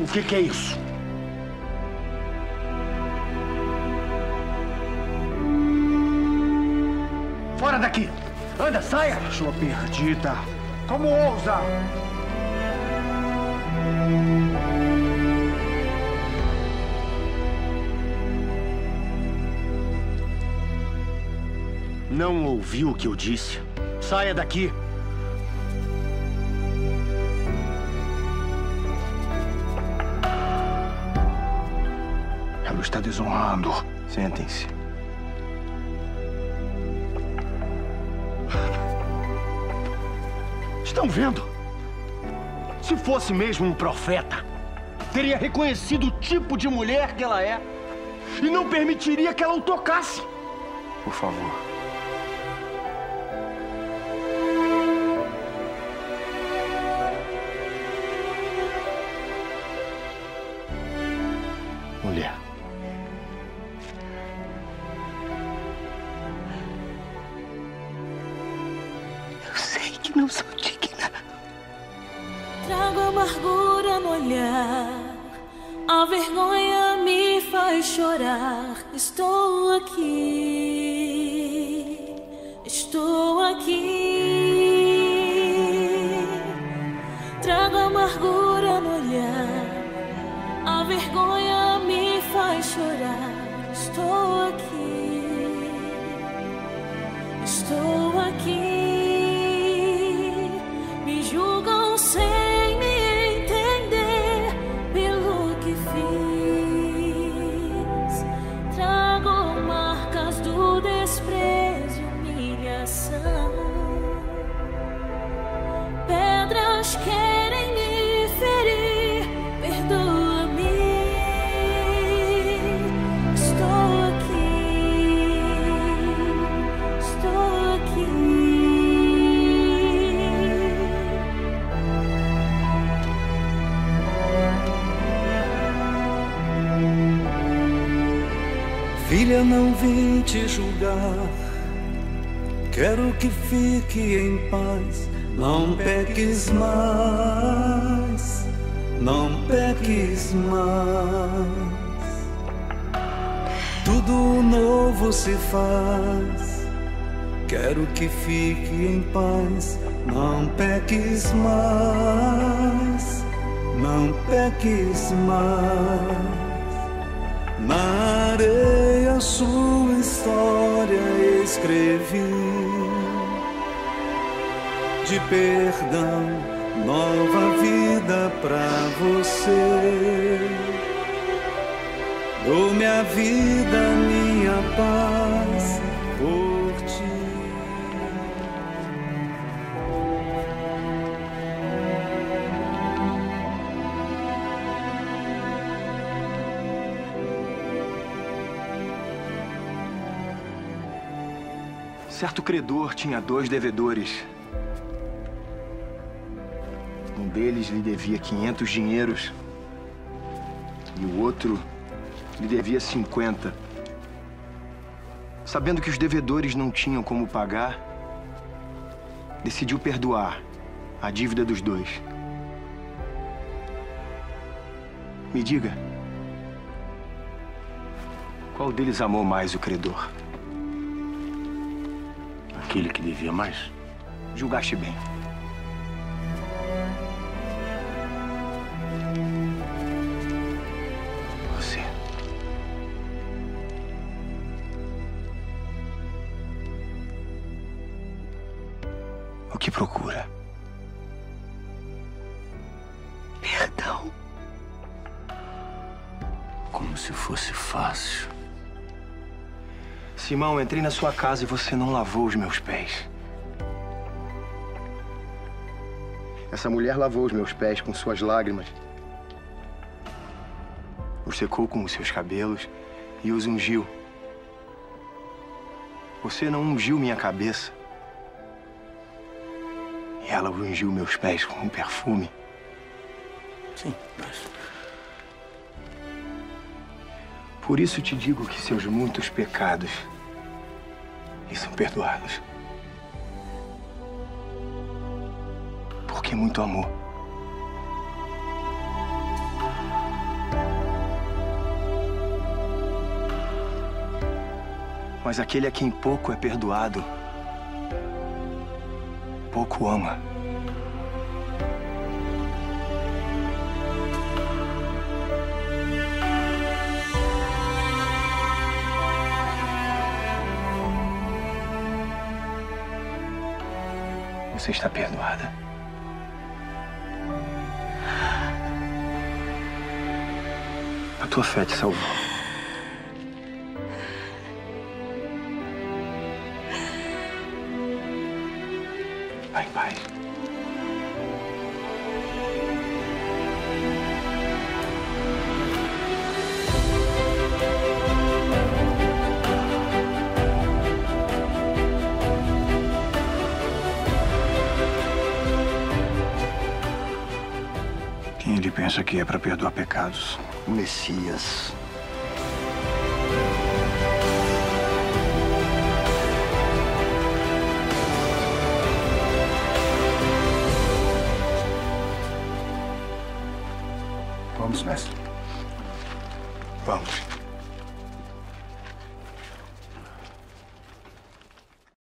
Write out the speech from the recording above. O que é isso? Fora daqui! Anda, saia! Sua perdida! Como ousa! Não ouviu o que eu disse? Saia daqui! Ela o está desonrando. Sentem-se. Estão vendo? Se fosse mesmo um profeta, teria reconhecido o tipo de mulher que ela é e não permitiria que ela o tocasse. Por favor. Mulher. Eu sei que não sou digna. Trago amargura no olhar, a vergonha me faz chorar. Estou aqui, estou aqui. Trago amargura no olhar, a vergonha faz chorar, estou aqui, estou aqui. Me julgam sem me entender pelo que fiz. Trago marcas do desprezo, humilhação. Pedras querem me ferir, perdoa. Filha, não vim te julgar, quero que fique em paz. Não peques mais, não peques mais. Tudo novo se faz, quero que fique em paz. Não peques mais, não peques mais. Na areia a sua história escrevi, de perdão, nova vida pra você. Dou minha vida, minha paz por ti. Certo credor tinha dois devedores. Um deles lhe devia 500 dinheiros e o outro lhe devia 50. Sabendo que os devedores não tinham como pagar, decidiu perdoar a dívida dos dois. Me diga, qual deles amou mais o credor? Aquele que devia mais? Julgaste bem. Você. O que procura? Perdão. Como se fosse fácil. Simão, entrei na sua casa e você não lavou os meus pés. Essa mulher lavou os meus pés com suas lágrimas. Os secou com os seus cabelos e os ungiu. Você não ungiu minha cabeça. E ela ungiu meus pés com um perfume. Sim, mas... Por isso te digo que seus muitos pecados lhe são perdoados. Porque muito amor. Mas aquele a quem pouco é perdoado, pouco ama. Você está perdoada. A tua fé te salvou. Vai, pai. Quem ele pensa que é para perdoar pecados? O Messias. Vamos, mestre. Vamos.